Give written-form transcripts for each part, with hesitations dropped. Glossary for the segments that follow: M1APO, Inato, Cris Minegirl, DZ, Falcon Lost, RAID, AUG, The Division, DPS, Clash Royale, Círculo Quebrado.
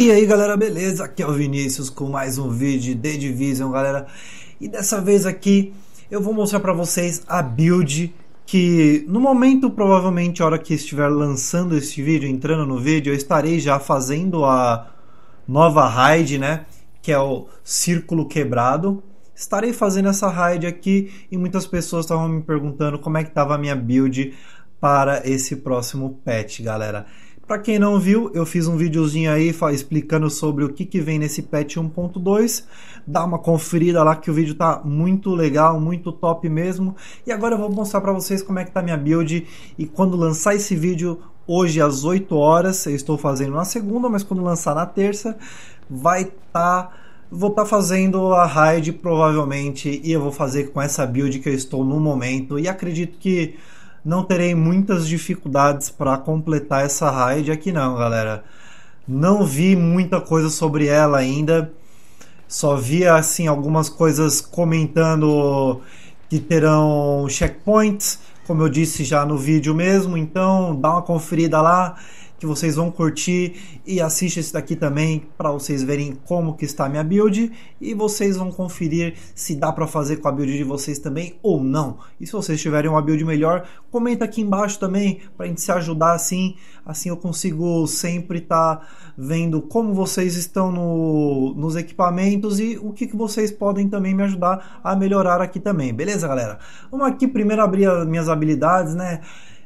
E aí galera, beleza? Aqui é o Vinícius com mais um vídeo de The Division, galera. E dessa vez aqui eu vou mostrar pra vocês a build que no momento, provavelmente a hora que estiver lançando este vídeo, entrando no vídeo, eu estarei já fazendo a nova raid, né? Que é o Círculo Quebrado. Estarei fazendo essa raid aqui e muitas pessoas estavam me perguntando como é que estava a minha build para esse próximo patch, galera. Para quem não viu, eu fiz um videozinho aí explicando sobre o que vem nesse patch 1.2. Dá uma conferida lá que o vídeo tá muito legal, muito top mesmo. E agora eu vou mostrar para vocês como é que tá minha build. E quando lançar esse vídeo hoje às 8 horas, eu estou fazendo na segunda, mas quando lançar na terça, vou estar fazendo a raid provavelmente. E eu vou fazer com essa build que eu estou no momento. E acredito que não terei muitas dificuldades para completar essa raid aqui não, galera. Não vi muita coisa sobre ela ainda. Só vi assim algumas coisas comentando que terão checkpoints, como eu disse já no vídeo mesmo. Então dá uma conferida lá que vocês vão curtir e assiste esse daqui também para vocês verem como que está a minha build e vocês vão conferir se dá para fazer com a build de vocês também ou não. E se vocês tiverem uma build melhor, comenta aqui embaixo também para a gente se ajudar, assim eu consigo sempre estar vendo como vocês estão nos equipamentos e o que vocês podem também me ajudar a melhorar aqui também, beleza galera? Vamos aqui primeiro abrir as minhas habilidades, né?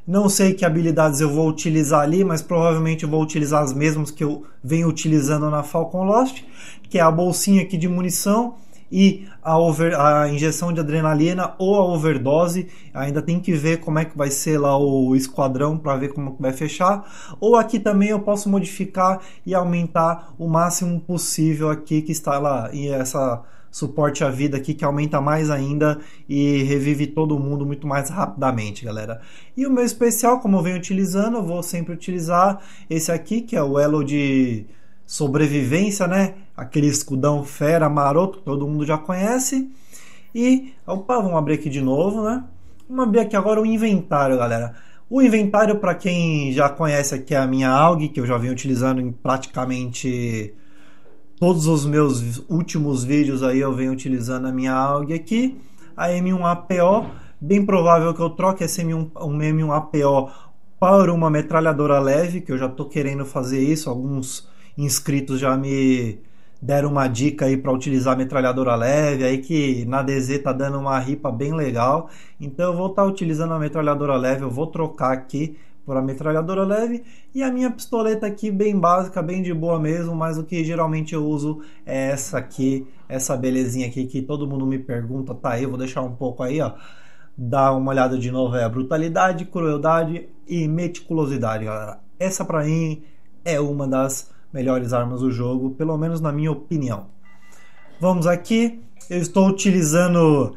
Não sei que habilidades eu vou utilizar ali, mas provavelmente eu vou utilizar as mesmas que eu venho utilizando na Falcon Lost, que é a bolsinha aqui de munição e a injeção de adrenalina ou a overdose. Ainda tem que ver como é que vai ser lá o esquadrão para ver como vai fechar. Ou aqui também eu posso modificar e aumentar o máximo possível aqui que está lá e essa suporte à vida aqui que aumenta mais ainda e revive todo mundo muito mais rapidamente, galera. E o meu especial, como eu venho utilizando, eu vou sempre utilizar esse aqui, que é o elo de sobrevivência, né? Aquele escudão fera, maroto, que todo mundo já conhece. E, opa, vamos abrir aqui de novo, né? Vamos abrir aqui agora o inventário, galera. O inventário, para quem já conhece aqui, é a minha AUG, que eu já venho utilizando em praticamente todos os meus últimos vídeos aí eu venho utilizando a minha AUG aqui, a M1APO, bem provável que eu troque essa M1APO para uma metralhadora leve, que eu já tô querendo fazer isso, alguns inscritos já me deram uma dica aí para utilizar a metralhadora leve, aí que na DZ tá dando uma ripa bem legal, então eu vou estar utilizando a metralhadora leve, eu vou trocar aqui por a metralhadora leve e a minha pistoleta aqui bem básica, bem de boa mesmo, mas o que geralmente eu uso é essa aqui, essa belezinha aqui que todo mundo me pergunta, tá aí, eu vou deixar um pouco aí, ó, dá uma olhada de novo, é a brutalidade, crueldade e meticulosidade, galera. Essa pra mim é uma das melhores armas do jogo, pelo menos na minha opinião. Vamos aqui, eu estava utilizando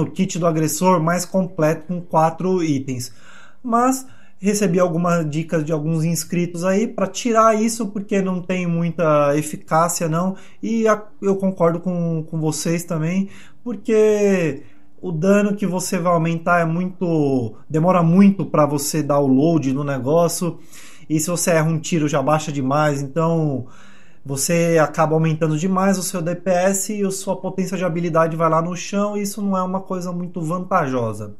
o kit do agressor mais completo com 4 itens. Mas recebi algumas dicas de alguns inscritos aí para tirar isso porque não tem muita eficácia não. E eu concordo com vocês também, porque o dano que você vai aumentar é muito, demora muito para você dar o load no negócio. E se você erra um tiro já baixa demais, então você acaba aumentando demais o seu DPS e a sua potência de habilidade vai lá no chão e isso não é uma coisa muito vantajosa.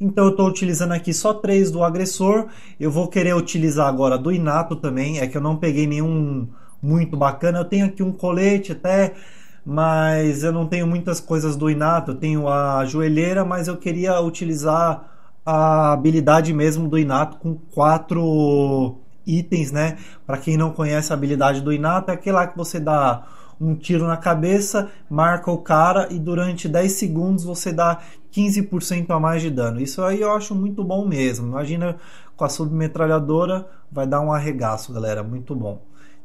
Então eu estou utilizando aqui só 3 do agressor, eu vou querer utilizar agora do Inato também, é que eu não peguei nenhum muito bacana, eu tenho aqui um colete até, mas eu não tenho muitas coisas do Inato, eu tenho a joelheira, mas eu queria utilizar a habilidade mesmo do Inato com 4 itens, né? Para quem não conhece a habilidade do Inato, é aquela que você dá um tiro na cabeça, marca o cara e durante 10 segundos você dá 15% a mais de dano. Isso aí eu acho muito bom mesmo. Imagina com a submetralhadora, vai dar um arregaço, galera, muito bom.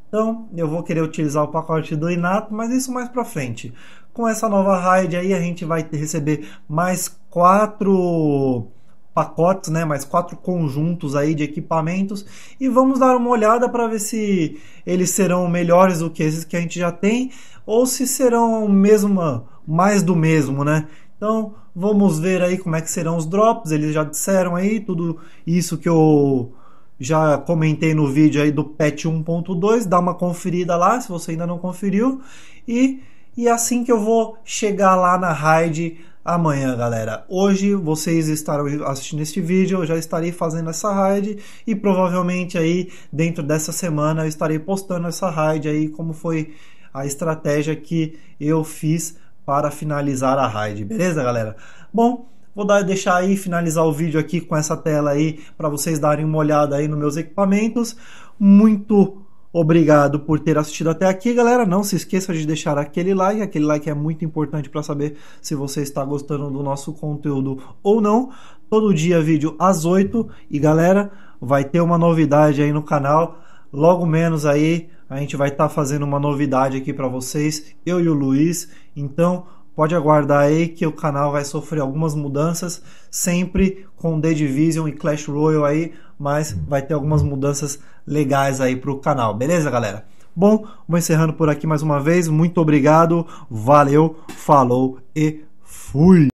Então eu vou querer utilizar o pacote do Inato, mas isso mais pra frente. Com essa nova raid aí a gente vai receber mais 4 pacotes, né? Mais 4 conjuntos aí de equipamentos e vamos dar uma olhada para ver se eles serão melhores do que esses que a gente já tem ou se serão mesmo, mais do mesmo, né? Então vamos ver aí como é que serão os drops. Eles já disseram aí tudo isso que eu Já comentei no vídeo aí do patch 1.2, dá uma conferida lá se você ainda não conferiu. E assim que eu vou chegar lá na raid amanhã, galera. Hoje vocês estarão assistindo este vídeo, eu já estarei fazendo essa raid e provavelmente aí dentro dessa semana eu estarei postando essa raid aí, como foi a estratégia que eu fiz para finalizar a raid, beleza, galera? Bom, vou deixar aí, finalizar o vídeo aqui com essa tela aí para vocês darem uma olhada aí nos meus equipamentos. Muito obrigado por ter assistido até aqui, galera. Não se esqueça de deixar aquele like é muito importante para saber se você está gostando do nosso conteúdo ou não. Todo dia vídeo às 8 e galera, vai ter uma novidade aí no canal, logo menos aí a gente vai estar fazendo uma novidade aqui para vocês, eu e o Luiz, então pode aguardar aí que o canal vai sofrer algumas mudanças, sempre com The Division e Clash Royale aí, mas vai ter algumas mudanças legais aí pro canal, beleza, galera? Bom, vou encerrando por aqui mais uma vez, muito obrigado, valeu, falou e fui!